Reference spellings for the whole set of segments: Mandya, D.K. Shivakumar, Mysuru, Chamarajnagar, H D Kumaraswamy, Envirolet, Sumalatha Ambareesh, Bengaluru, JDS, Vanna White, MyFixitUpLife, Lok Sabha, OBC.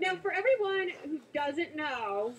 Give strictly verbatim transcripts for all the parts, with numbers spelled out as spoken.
Now, for everyone who doesn't know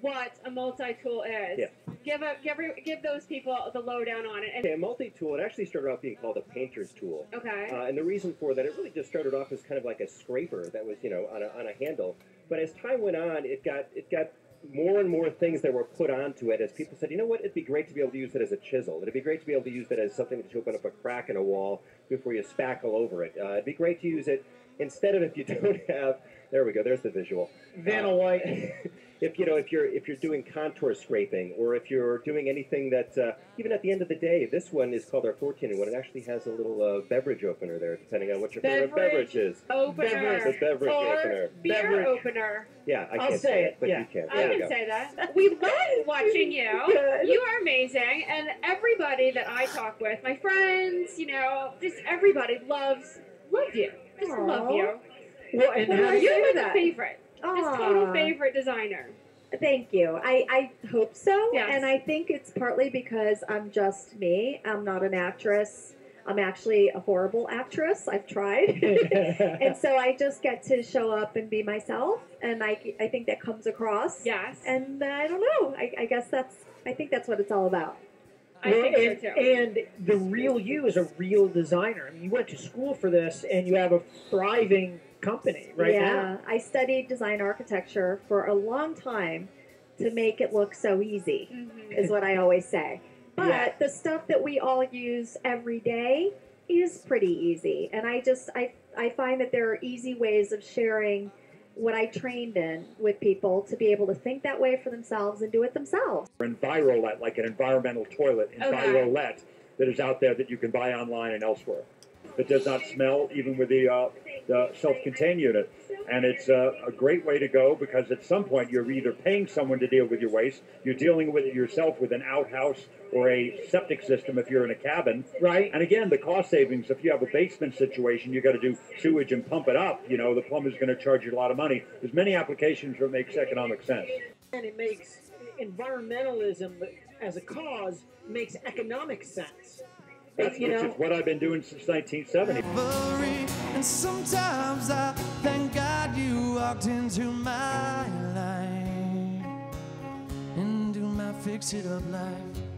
what a multi-tool is, yeah. give a, give, give those people the lowdown on it. And okay, a multi-tool, it actually started off being called a painter's tool. Okay. Uh, and the reason for that, it really just started off as kind of like a scraper that was, you know, on a, on a handle. But as time went on, it got it got more and more things that were put onto it as people said, you know what, it'd be great to be able to use it as a chisel. It'd be great to be able to use it as something to open up a crack in a wall before you spackle over it. Uh, it'd be great to use it instead of, if you don't have, there we go, there's the visual. Vanna White. Uh, if, you know, if you're, if you're doing contour scraping, or if you're doing anything that, uh, even at the end of the day, this one is called our fourteen in one. It actually has a little uh, beverage opener there, depending on what your beverage favorite beverage is. Opener. Beverage. Beverage or opener. Beer beverage. Opener. Yeah, I I'll can't say, say it, but yeah. you can. There I can go. say that. We love watching you. You are amazing, and everybody that I talk with, my friends, you know, just everybody loves, loves you. Just Aww. love you. Well, and well, how do you you're my favorite. Aww. Just total favorite designer. Thank you. I, I hope so. Yes. And I think it's partly because I'm just me. I'm not an actress. I'm actually a horrible actress. I've tried. And so I just get to show up and be myself. And I, I think that comes across. Yes. And uh, I don't know. I, I guess that's, I think that's what it's all about. I well, think and, so too. And the real you is a real designer. I mean, you went to school for this, and you have a thriving company right yeah, now. Yeah, I studied design architecture for a long time to make it look so easy, mm-hmm. is what I always say. But yeah. the stuff that we all use every day is pretty easy, and I just I I find that there are easy ways of sharing what I trained in with people to be able to think that way for themselves and do it themselves. Envirolet, like an environmental toilet, Envirolet, okay. that is out there that you can buy online and elsewhere. That does not smell even with the, uh, the self-contained unit. And it's uh, a great way to go because at some point you're either paying someone to deal with your waste, you're dealing with it yourself with an outhouse or a septic system if you're in a cabin. Right. And again, the cost savings, if you have a basement situation, you got to do sewage and pump it up. You know, the plumber's going to charge you a lot of money. There's many applications where it makes economic sense. And it makes environmentalism as a cause makes economic sense. That's you which know. is what I've been doing since nineteen seventy. And sometimes I thank God you walked into my life, into my fix-it-up life.